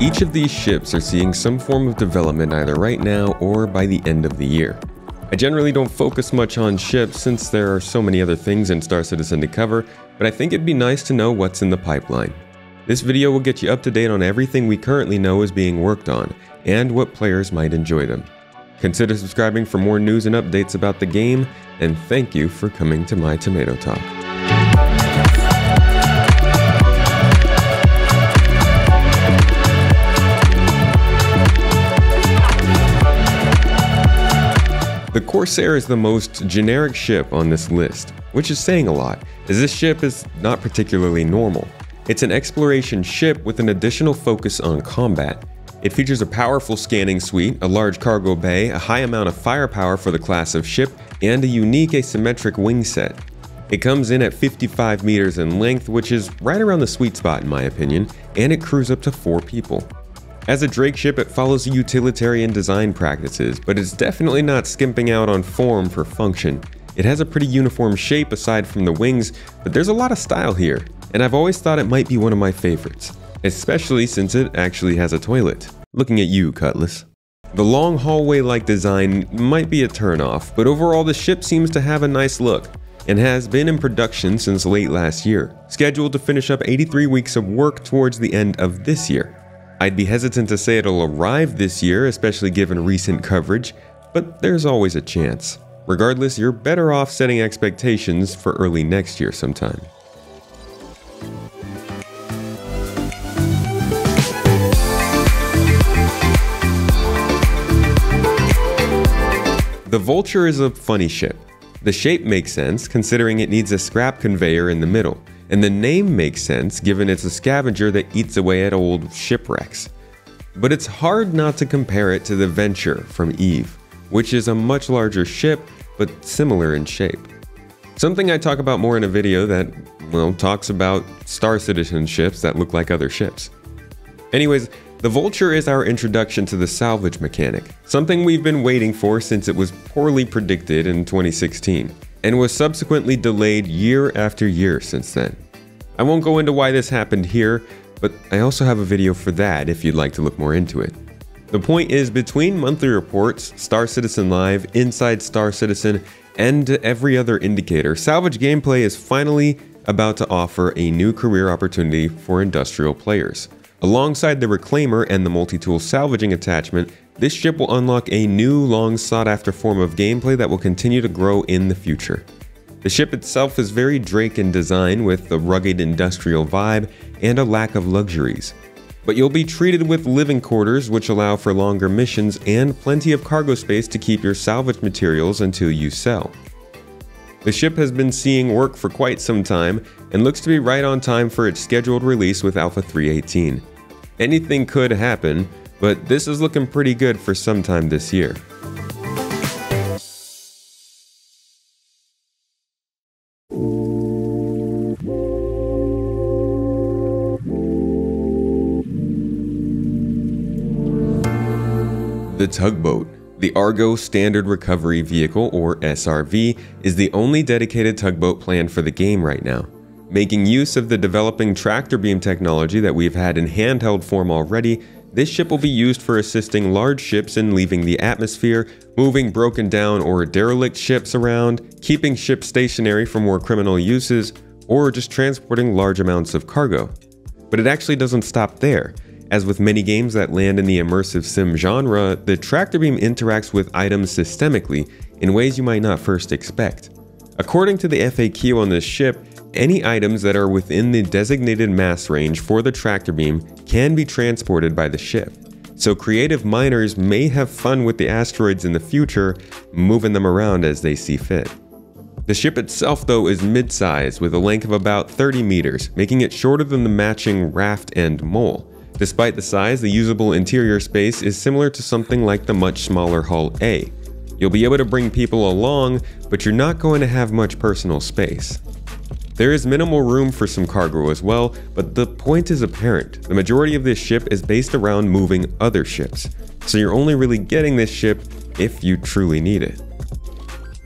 Each of these ships are seeing some form of development either right now or by the end of the year. I generally don't focus much on ships since there are so many other things in Star Citizen to cover, but I think it'd be nice to know what's in the pipeline. This video will get you up to date on everything we currently know is being worked on, and what players might enjoy them. Consider subscribing for more news and updates about the game, and thank you for coming to my Tomato Talk. The Corsair is the most generic ship on this list, which is saying a lot, as this ship is not particularly normal. It's an exploration ship with an additional focus on combat. It features a powerful scanning suite, a large cargo bay, a high amount of firepower for the class of ship, and a unique asymmetric wing set. It comes in at 55 meters in length, which is right around the sweet spot in my opinion, and it crews up to 4 people. As a Drake ship, it follows utilitarian design practices, but it's definitely not skimping out on form for function. It has a pretty uniform shape aside from the wings, but there's a lot of style here, and I've always thought it might be one of my favorites, especially since it actually has a toilet. Looking at you, Cutlass. The long hallway-like design might be a turnoff, but overall the ship seems to have a nice look, and has been in production since late last year, scheduled to finish up 83 weeks of work towards the end of this year. I'd be hesitant to say it'll arrive this year, especially given recent coverage, but there's always a chance. Regardless, you're better off setting expectations for early next year sometime. The Vulture is a funny ship. The shape makes sense, considering it needs a scrap conveyor in the middle. And the name makes sense given it's a scavenger that eats away at old shipwrecks. But it's hard not to compare it to the Venture from Eve, which is a much larger ship, but similar in shape. Something I talk about more in a video that, well, talks about Star Citizen ships that look like other ships. Anyways, the Vulture is our introduction to the salvage mechanic, something we've been waiting for since it was poorly predicted in 2016. And was subsequently delayed year after year since then. I won't go into why this happened here, but I also have a video for that if you'd like to look more into it. The point is, between monthly reports, Star Citizen Live, Inside Star Citizen, and every other indicator, salvage gameplay is finally about to offer a new career opportunity for industrial players. Alongside the Reclaimer and the multi-tool salvaging attachment, this ship will unlock a new, long sought after form of gameplay that will continue to grow in the future. The ship itself is very Drake in design, with a rugged industrial vibe and a lack of luxuries. But you'll be treated with living quarters, which allow for longer missions and plenty of cargo space to keep your salvage materials until you sell. The ship has been seeing work for quite some time and looks to be right on time for its scheduled release with Alpha 318. Anything could happen, but this is looking pretty good for sometime this year. The tugboat. The Argo Standard Recovery Vehicle, or SRV, is the only dedicated tugboat planned for the game right now. Making use of the developing tractor beam technology that we've had in handheld form already, this ship will be used for assisting large ships in leaving the atmosphere, moving broken down or derelict ships around, keeping ships stationary for more criminal uses, or just transporting large amounts of cargo. But it actually doesn't stop there. As with many games that land in the immersive sim genre, the tractor beam interacts with items systemically in ways you might not first expect. According to the FAQ on this ship, any items that are within the designated mass range for the tractor beam can be transported by the ship, so creative miners may have fun with the asteroids in the future, moving them around as they see fit. The ship itself, though, is mid-size with a length of about 30 meters, making it shorter than the matching raft and mole. Despite the size, the usable interior space is similar to something like the much smaller Hull A. You'll be able to bring people along, but you're not going to have much personal space. There is minimal room for some cargo as well, but the point is apparent. The majority of this ship is based around moving other ships, so you're only really getting this ship if you truly need it.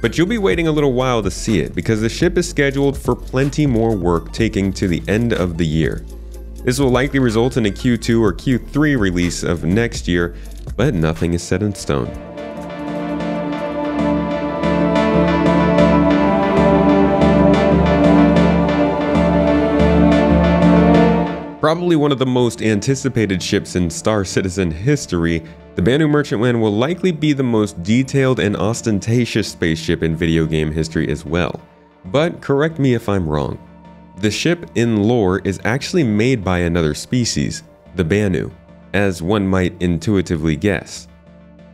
But you'll be waiting a little while to see it because the ship is scheduled for plenty more work taking to the end of the year. This will likely result in a Q2 or Q3 release of next year, but nothing is set in stone. Probably one of the most anticipated ships in Star Citizen history, the Banu Merchantman will likely be the most detailed and ostentatious spaceship in video game history as well. But correct me if I'm wrong. The ship in lore is actually made by another species, the Banu, as one might intuitively guess.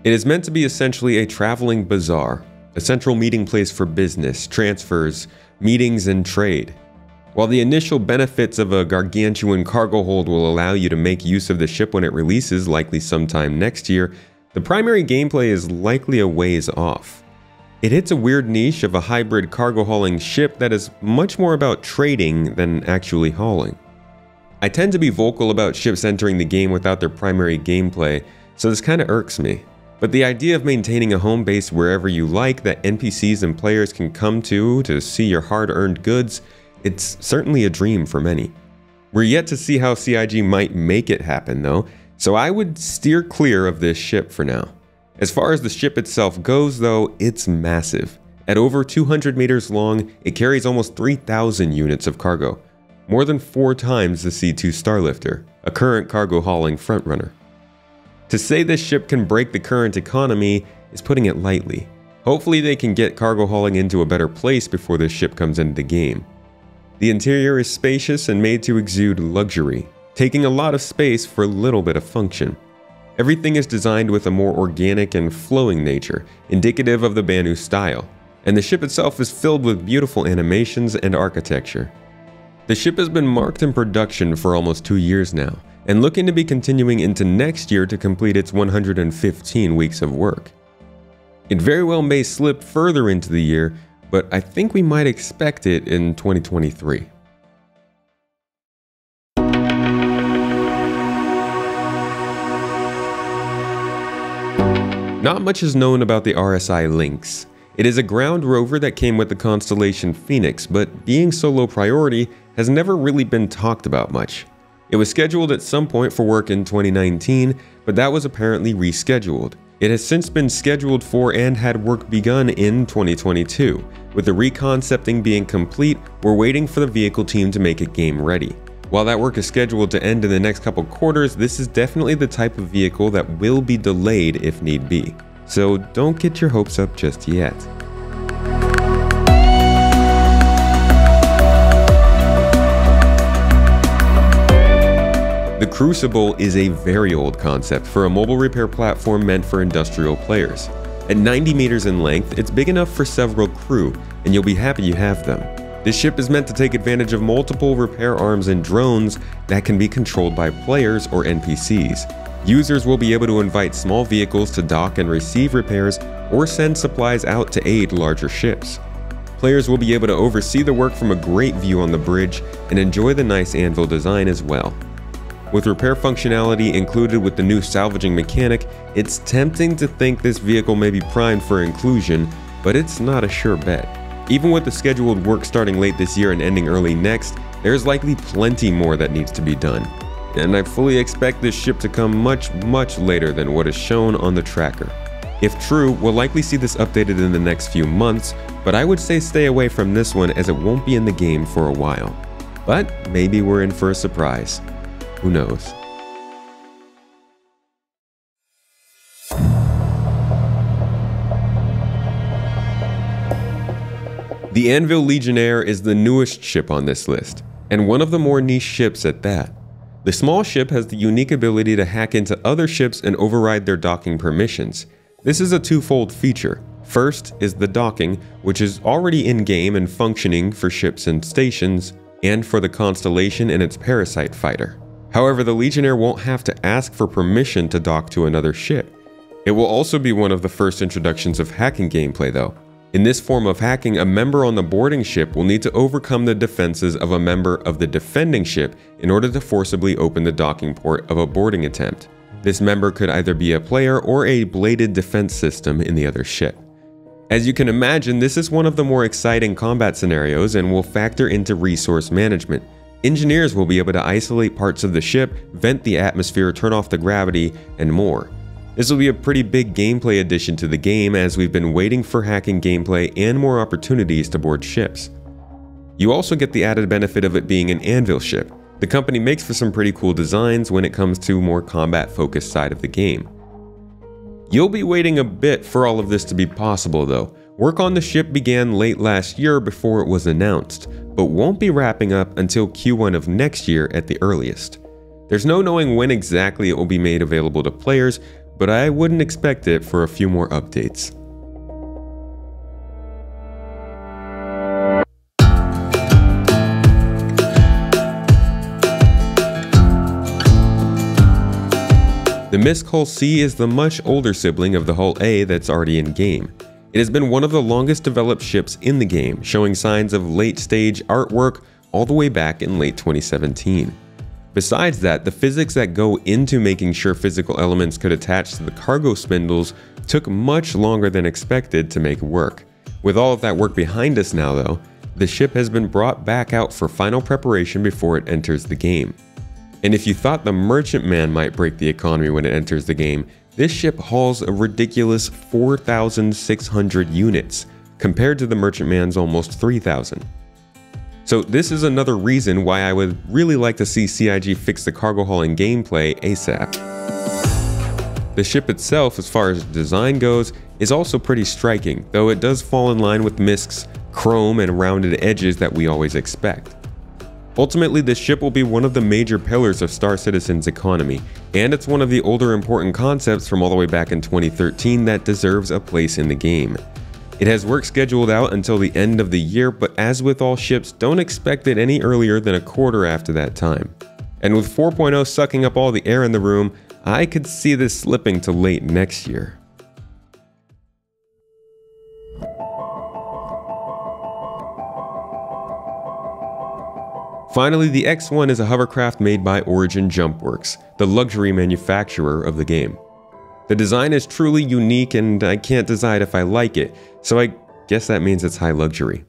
It is meant to be essentially a traveling bazaar, a central meeting place for business, transfers, meetings, and trade. While the initial benefits of a gargantuan cargo hold will allow you to make use of the ship when it releases, likely sometime next year, the primary gameplay is likely a ways off. It hits a weird niche of a hybrid cargo hauling ship that is much more about trading than actually hauling. I tend to be vocal about ships entering the game without their primary gameplay, so this kind of irks me. But the idea of maintaining a home base wherever you like that NPCs and players can come to see your hard-earned goods, it's certainly a dream for many. We're yet to see how CIG might make it happen though, so I would steer clear of this ship for now. As far as the ship itself goes though, it's massive. At over 200 meters long, it carries almost 3,000 units of cargo, more than 4 times the C2 Starlifter, a current cargo hauling frontrunner. To say this ship can break the current economy is putting it lightly. Hopefully they can get cargo hauling into a better place before this ship comes into the game. The interior is spacious and made to exude luxury, taking a lot of space for little bit of function. Everything is designed with a more organic and flowing nature, indicative of the Banu style, and the ship itself is filled with beautiful animations and architecture. The ship has been marked in production for almost 2 years now, and looking to be continuing into next year to complete its 115 weeks of work. It very well may slip further into the year, but I think we might expect it in 2023. Not much is known about the RSI Lynx. It is a ground rover that came with the Constellation Phoenix, but being so low priority has never really been talked about much. It was scheduled at some point for work in 2019, but that was apparently rescheduled. It has since been scheduled for and had work begun in 2022. With the reconcepting being complete, we're waiting for the vehicle team to make it game ready. While that work is scheduled to end in the next couple quarters, this is definitely the type of vehicle that will be delayed if need be. So don't get your hopes up just yet. The Crucible is a very old concept for a mobile repair platform meant for industrial players. At 90 meters in length, it's big enough for several crew, and you'll be happy you have them. This ship is meant to take advantage of multiple repair arms and drones that can be controlled by players or NPCs. Users will be able to invite small vehicles to dock and receive repairs or send supplies out to aid larger ships. Players will be able to oversee the work from a great view on the bridge and enjoy the nice anvil design as well. With repair functionality included with the new salvaging mechanic, it's tempting to think this vehicle may be primed for inclusion, but it's not a sure bet. Even with the scheduled work starting late this year and ending early next, there's likely plenty more that needs to be done. And I fully expect this ship to come much, much later than what is shown on the tracker. If true, we'll likely see this updated in the next few months, but I would say stay away from this one as it won't be in the game for a while. But maybe we're in for a surprise. Who knows? The Anvil Legionnaire is the newest ship on this list, and one of the more niche ships at that. The small ship has the unique ability to hack into other ships and override their docking permissions. This is a twofold feature. First is the docking, which is already in-game and functioning for ships and stations, and for the Constellation and its Parasite Fighter. However, the Legionnaire won't have to ask for permission to dock to another ship. It will also be one of the first introductions of hacking gameplay though. In this form of hacking, a member on the boarding ship will need to overcome the defenses of a member of the defending ship in order to forcibly open the docking port of a boarding attempt. This member could either be a player or a bladed defense system in the other ship. As you can imagine, this is one of the more exciting combat scenarios and will factor into resource management. Engineers will be able to isolate parts of the ship, vent the atmosphere, turn off the gravity, and more. This will be a pretty big gameplay addition to the game, as we've been waiting for hacking gameplay and more opportunities to board ships. You also get the added benefit of it being an Anvil ship. The company makes for some pretty cool designs when it comes to more combat-focused side of the game. You'll be waiting a bit for all of this to be possible though. Work on the ship began late last year before it was announced, but won't be wrapping up until Q1 of next year at the earliest. There's no knowing when exactly it will be made available to players, but I wouldn't expect it for a few more updates. The MISC Hull C is the much older sibling of the Hull A that's already in game. It has been one of the longest developed ships in the game, showing signs of late-stage artwork all the way back in late 2017. Besides that, the physics that go into making sure physical elements could attach to the cargo spindles took much longer than expected to make work. With all of that work behind us now though, the ship has been brought back out for final preparation before it enters the game. And if you thought the Merchantman might break the economy when it enters the game, this ship hauls a ridiculous 4,600 units, compared to the Merchantman's almost 3,000. So this is another reason why I would really like to see CIG fix the cargo hauling gameplay ASAP. The ship itself, as far as design goes, is also pretty striking, though it does fall in line with MISC's chrome and rounded edges that we always expect. Ultimately, this ship will be one of the major pillars of Star Citizen's economy, and it's one of the older important concepts from all the way back in 2013 that deserves a place in the game. It has work scheduled out until the end of the year, but as with all ships, don't expect it any earlier than a quarter after that time. And with 4.0 sucking up all the air in the room, I could see this slipping to late next year. Finally, the X1 is a hovercraft made by Origin Jumpworks, the luxury manufacturer of the game. The design is truly unique and I can't decide if I like it, so I guess that means it's high luxury.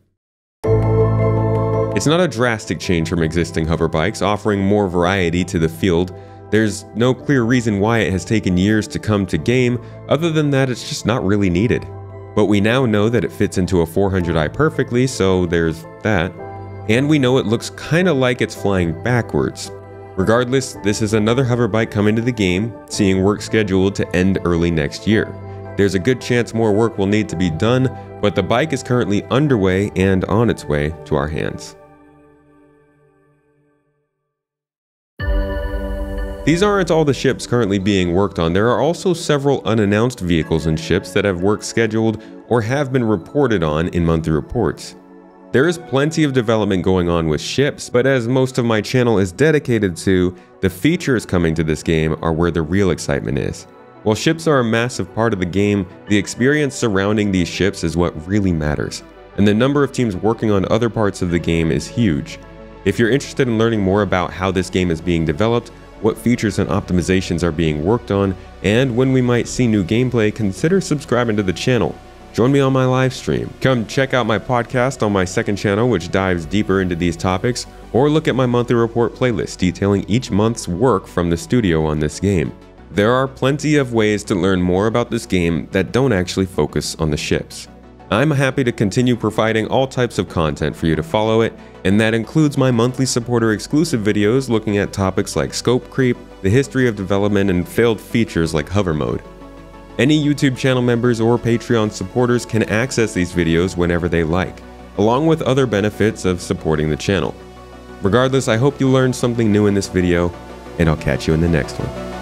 It's not a drastic change from existing hoverbikes, offering more variety to the field. There's no clear reason why it has taken years to come to game, other than that it's just not really needed. But we now know that it fits into a 400i perfectly, so there's that. And we know it looks kinda like it's flying backwards. Regardless, this is another hoverbike coming to the game, seeing work scheduled to end early next year. There's a good chance more work will need to be done, but the bike is currently underway and on its way to our hands. These aren't all the ships currently being worked on. There are also several unannounced vehicles and ships that have work scheduled or have been reported on in monthly reports. There is plenty of development going on with ships, but as most of my channel is dedicated to, the features coming to this game are where the real excitement is. While ships are a massive part of the game, the experience surrounding these ships is what really matters, and the number of teams working on other parts of the game is huge. If you're interested in learning more about how this game is being developed, what features and optimizations are being worked on, and when we might see new gameplay, consider subscribing to the channel. Join me on my live stream. Come check out my podcast on my second channel, which dives deeper into these topics, or look at my monthly report playlist detailing each month's work from the studio on this game. There are plenty of ways to learn more about this game that don't actually focus on the ships. I'm happy to continue providing all types of content for you to follow it, and that includes my monthly supporter exclusive videos looking at topics like scope creep, the history of development, and failed features like hover mode. Any YouTube channel members or Patreon supporters can access these videos whenever they like, along with other benefits of supporting the channel. Regardless, I hope you learned something new in this video, and I'll catch you in the next one.